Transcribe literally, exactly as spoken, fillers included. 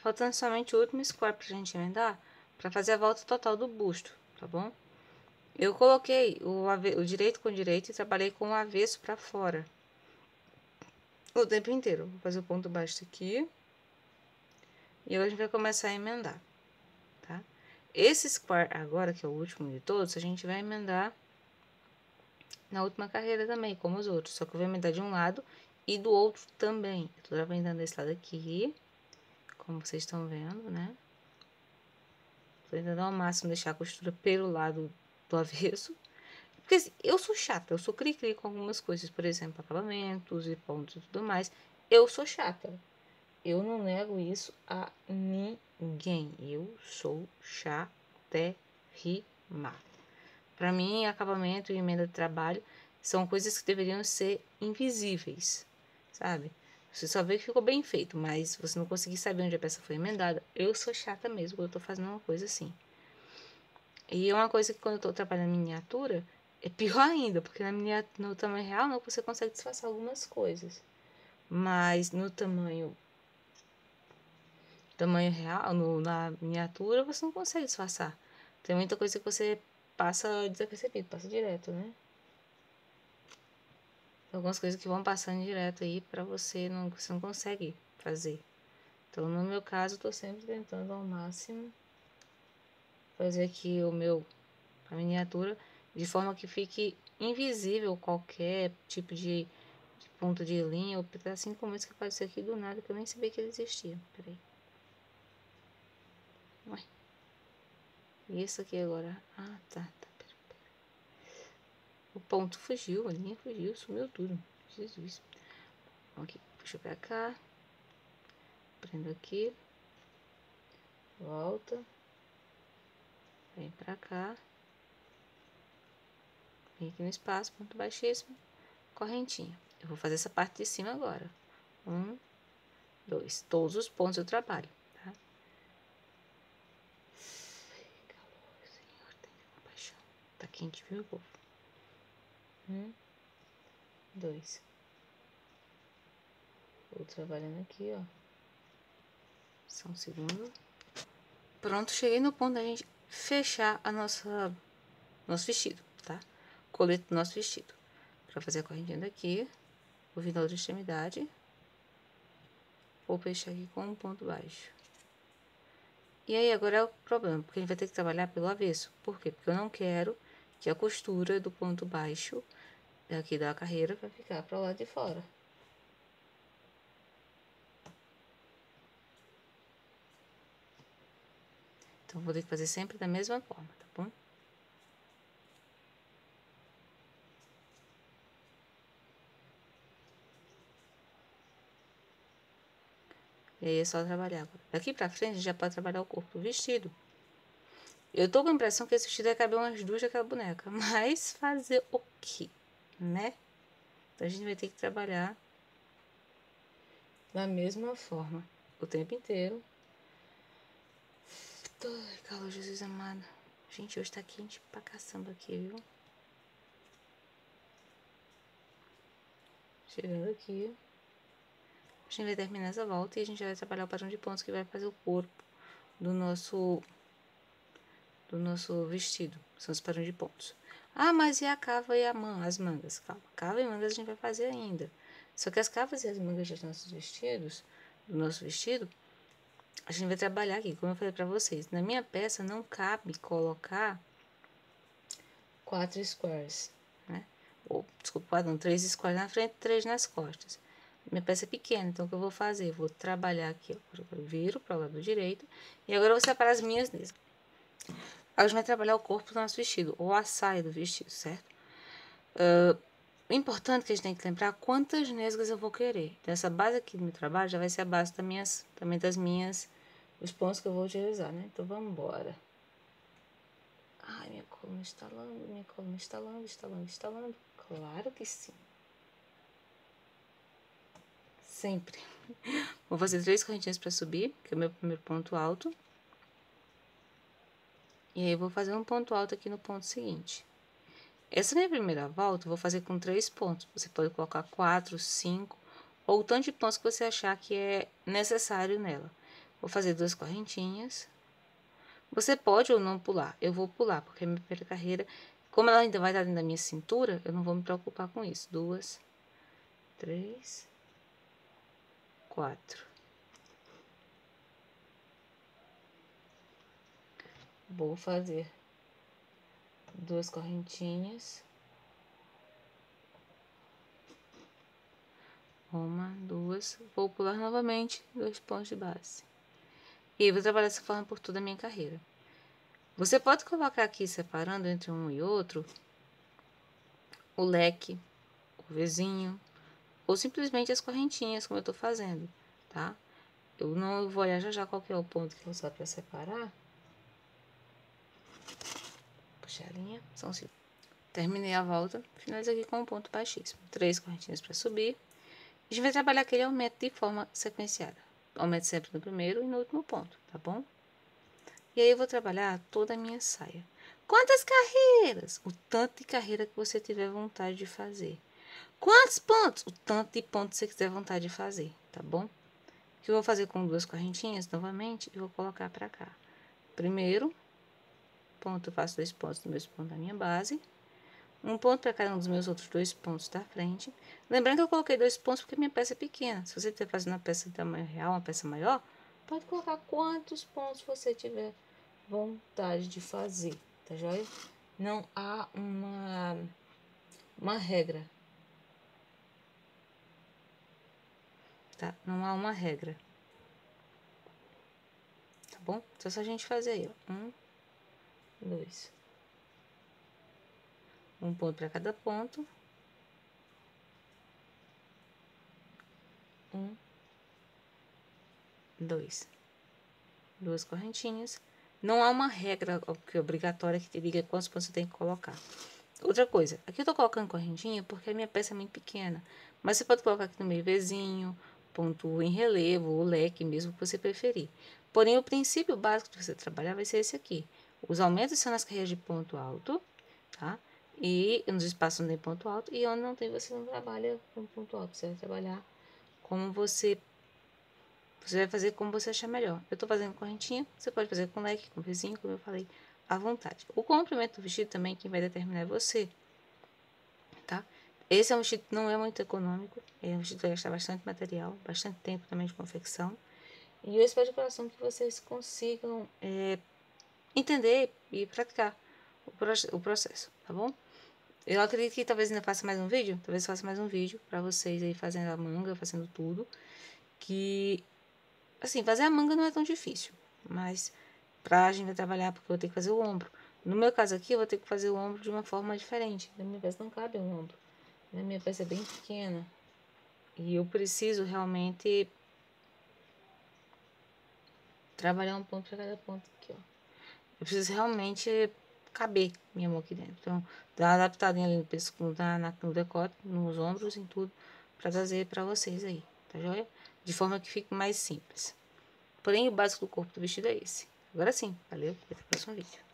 faltando somente o último square pra gente emendar, pra fazer a volta total do busto, tá bom? Eu coloquei o, o direito com direito e trabalhei com o avesso pra fora o tempo inteiro. Vou fazer o ponto baixo aqui. E agora a gente vai começar a emendar, tá? Esse square agora, que é o último de todos, a gente vai emendar na última carreira também, como os outros. Só que eu vou emendar de um lado e do outro também. Eu tô emendando desse lado aqui, como vocês estão vendo, né? Tô tentando ao máximo deixar a costura pelo lado do avesso. Porque assim, eu sou chata, eu sou cri-cri com algumas coisas, por exemplo, acabamentos e pontos e tudo mais. Eu sou chata. Eu não nego isso a ninguém. Eu sou chaterrima. Pra mim, acabamento e emenda de trabalho são coisas que deveriam ser invisíveis, sabe? Você só vê que ficou bem feito, mas você não conseguir saber onde a peça foi emendada. Eu sou chata mesmo quando eu tô fazendo uma coisa assim. E é uma coisa que quando eu tô trabalhando miniatura, é pior ainda, porque na miniatura, no tamanho real não, você consegue disfarçar algumas coisas. Mas no tamanho tamanho real, no, na miniatura, você não consegue disfarçar. Tem muita coisa que você passa desapercebido, passa direto, né? Algumas coisas que vão passando direto aí pra você, não, você não consegue fazer. Então, no meu caso, eu tô sempre tentando ao máximo fazer aqui o meu, a miniatura, de forma que fique invisível qualquer tipo de, de ponto de linha, ou assim como esse que apareceu aqui do nada, que eu nem sabia que ele existia. Peraí. Ué. E isso aqui agora? Ah, tá, tá. O ponto fugiu, a linha fugiu, sumiu tudo. Jesus. Ok, puxa pra cá. Prendo aqui. Volta. Vem pra cá. Vem aqui no espaço, ponto baixíssimo. Correntinha. Eu vou fazer essa parte de cima agora. Um, dois. Todos os pontos eu trabalho, tá? Que calor, Senhor, tenha compaixão. Tá quente, viu, povo? Um, dois. Vou trabalhando aqui, ó. Só um segundo. Pronto, cheguei no ponto da gente fechar a nossa nosso vestido, tá? Colete do nosso vestido. Pra fazer a correntinha daqui, vou vir na outra extremidade. Vou fechar aqui com um ponto baixo. E aí, agora é o problema, porque a gente vai ter que trabalhar pelo avesso. Por quê? Porque eu não quero que a costura do ponto baixo aqui da carreira vai ficar para o lado de fora. Então, vou ter que fazer sempre da mesma forma, tá bom? E aí, é só trabalhar agora. Daqui pra frente, já pode trabalhar o corpo do vestido. Eu tô com a impressão que esse vestido vai caber umas duas daquela boneca, mas fazer o quê, né? Então, a gente vai ter que trabalhar da mesma forma o tempo inteiro. Ai, calor, Jesus amado. Gente, hoje tá quente pra caçamba aqui, viu? Chegando aqui. A gente vai terminar essa volta e a gente vai trabalhar o padrão de pontos que vai fazer o corpo do nosso... do nosso vestido, são os padrões de pontos. Ah, mas e a cava e a man, as mangas? Calma, cava e mangas a gente vai fazer ainda. Só que as cavas e as mangas dos nossos vestidos, do nosso vestido, a gente vai trabalhar aqui, como eu falei pra vocês. Na minha peça não cabe colocar quatro squares, né? Ou, desculpa, não, três squares na frente, três nas costas. Minha peça é pequena, então o que eu vou fazer? Eu vou trabalhar aqui, ó, eu viro para o lado direito, e agora eu vou separar as minhas deles. A gente vai trabalhar o corpo do nosso vestido, ou a saia do vestido, certo? Uh, o importante é que a gente tem que lembrar quantas nesgas eu vou querer. Então, essa base aqui do meu trabalho já vai ser a base das minhas, também das minhas, os pontos que eu vou utilizar, né? Então, vamos embora. Ai, minha coluna estalando, minha coluna estalando, estalando, estalando. Claro que sim. Sempre. Vou fazer três correntinhas para subir, que é o meu primeiro ponto alto. E aí, eu vou fazer um ponto alto aqui no ponto seguinte. Essa minha primeira volta, eu vou fazer com três pontos. Você pode colocar quatro, cinco, ou o tanto de pontos que você achar que é necessário nela. Vou fazer duas correntinhas. Você pode ou não pular, eu vou pular, porque a minha primeira carreira, como ela ainda vai estar dentro da minha cintura, eu não vou me preocupar com isso. Duas, três, quatro. Vou fazer duas correntinhas. Uma, duas, vou pular novamente, dois pontos de base. E aí, vou trabalhar dessa forma por toda a minha carreira. Você pode colocar aqui, separando entre um e outro, o leque, o vizinho, ou simplesmente as correntinhas, como eu tô fazendo, tá? Eu não vou olhar já já qual que é o ponto que eu vou usar pra separar. Puxar a linha, são cinco. Terminei a volta, finalizo aqui com um ponto baixíssimo. Três correntinhas pra subir. A gente vai trabalhar aquele aumento de forma sequenciada. Aumento sempre no primeiro e no último ponto, tá bom? E aí, eu vou trabalhar toda a minha saia. Quantas carreiras? O tanto de carreira que você tiver vontade de fazer. Quantos pontos? O tanto de pontos que você tiver vontade de fazer, tá bom? O que eu vou fazer com duas correntinhas, novamente, eu vou colocar pra cá. Primeiro ponto, faço dois pontos no mesmo ponto da minha base. Um ponto para cada um dos meus outros dois pontos da frente. Lembrando que eu coloquei dois pontos porque minha peça é pequena. Se você estiver fazendo uma peça de tamanho real, uma peça maior, pode colocar quantos pontos você tiver vontade de fazer, tá joia? Não há uma, uma regra. Tá? Não há uma regra. Tá bom? Então, é só a gente fazer aí, ó. Um, dois... Um ponto para cada ponto. Um. Dois. Duas correntinhas. Não há uma regra obrigatória que te diga quantos pontos você tem que colocar. Outra coisa, aqui eu tô colocando correntinha porque a minha peça é muito pequena. Mas você pode colocar aqui no meio vizinho, ponto em relevo, o leque mesmo que você preferir. Porém, o princípio básico de você trabalhar vai ser esse aqui. Os aumentos são nas carreiras de ponto alto, tá? E nos espaços onde tem ponto alto, e onde não tem, você não trabalha com ponto alto. Você vai trabalhar como você... Você vai fazer como você achar melhor. Eu tô fazendo correntinha, você pode fazer com leque, com vizinho, como eu falei, à vontade. O comprimento do vestido também, quem vai determinar é você, tá? Esse é um vestido que não é muito econômico, é um vestido que vai gastar bastante material, bastante tempo também de confecção. E eu espero de coração que vocês consigam é, entender e praticar o, pro o processo, tá bom? Eu acredito que talvez ainda faça mais um vídeo, talvez faça mais um vídeo pra vocês aí fazendo a manga, fazendo tudo, que, assim, fazer a manga não é tão difícil, mas pra gente vai trabalhar, porque eu vou ter que fazer o ombro. No meu caso aqui, eu vou ter que fazer o ombro de uma forma diferente, na minha peça não cabe o ombro, na minha peça é bem pequena, e eu preciso realmente trabalhar um ponto pra cada ponto aqui, ó. Eu preciso realmente caber minha mão aqui dentro, então dá uma adaptadinha ali no pescoço, na, na, no decote, nos ombros, em tudo, pra trazer pra vocês aí, tá joia? De forma que fique mais simples. Porém, o básico do corpo do vestido é esse. Agora sim, valeu, até o próximo vídeo.